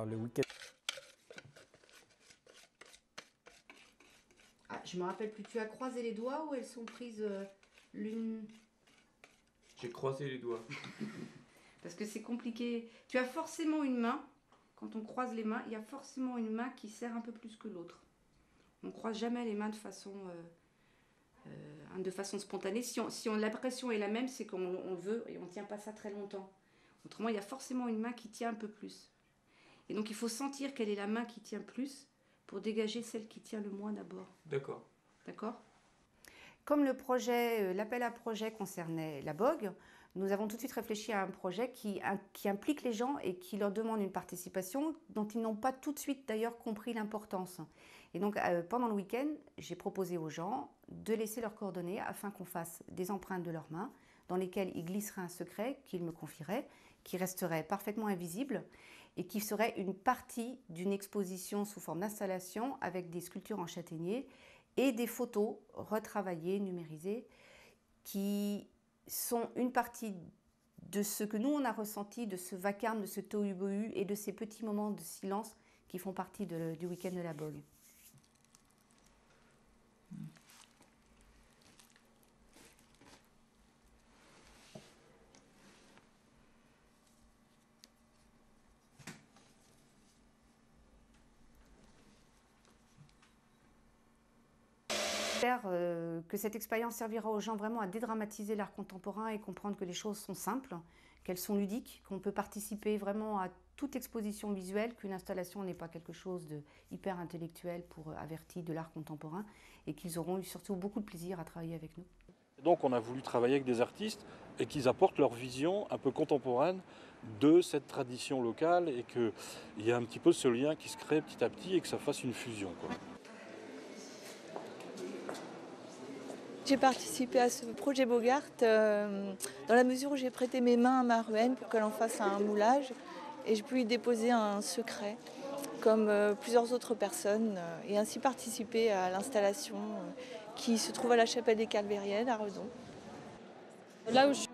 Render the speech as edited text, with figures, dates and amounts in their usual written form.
Alors, le week-end... Ah, je me rappelle plus. Tu as croisé les doigts ou elles sont prises l'une? J'ai croisé les doigts. Parce que c'est compliqué. Tu as forcément une main. Quand on croise les mains, il y a forcément une main qui sert un peu plus que l'autre. On ne croise jamais les mains de façon spontanée. Si la pression est la même, c'est qu'on veut et on ne tient pas ça très longtemps. Autrement, il y a forcément une main qui tient un peu plus. Et donc, il faut sentir quelle est la main qui tient plus pour dégager celle qui tient le moins d'abord. D'accord. D'accord ? Comme le projet, l'appel à projet concernait la Bogue, nous avons tout de suite réfléchi à un projet qui implique les gens et qui leur demande une participation dont ils n'ont pas tout de suite d'ailleurs compris l'importance. Et donc pendant le week-end, j'ai proposé aux gens de laisser leurs coordonnées afin qu'on fasse des empreintes de leurs mains dans lesquelles ils glisseraient un secret qu'ils me confieraient, qui resterait parfaitement invisible et qui serait une partie d'une exposition sous forme d'installation avec des sculptures en châtaignier et des photos retravaillées, numérisées, qui sont une partie de ce que nous on a ressenti, de ce vacarme, de ce tohu-bohu et de ces petits moments de silence qui font partie du week-end de la Bogue. J'espère que cette expérience servira aux gens vraiment à dédramatiser l'art contemporain et comprendre que les choses sont simples, qu'elles sont ludiques, qu'on peut participer vraiment à toute exposition visuelle, qu'une installation n'est pas quelque chose de hyper intellectuel pour averti de l'art contemporain et qu'ils auront eu surtout beaucoup de plaisir à travailler avec nous. Donc on a voulu travailler avec des artistes et qu'ils apportent leur vision un peu contemporaine de cette tradition locale et qu'il y a un petit peu ce lien qui se crée petit à petit et que ça fasse une fusion, quoi. J'ai participé à ce projet BoguArt dans la mesure où j'ai prêté mes mains à Maruène pour qu'elle en fasse un moulage et j'ai pu y déposer un secret comme plusieurs autres personnes et ainsi participer à l'installation qui se trouve à la chapelle des Calvériennes à Redon. Là où je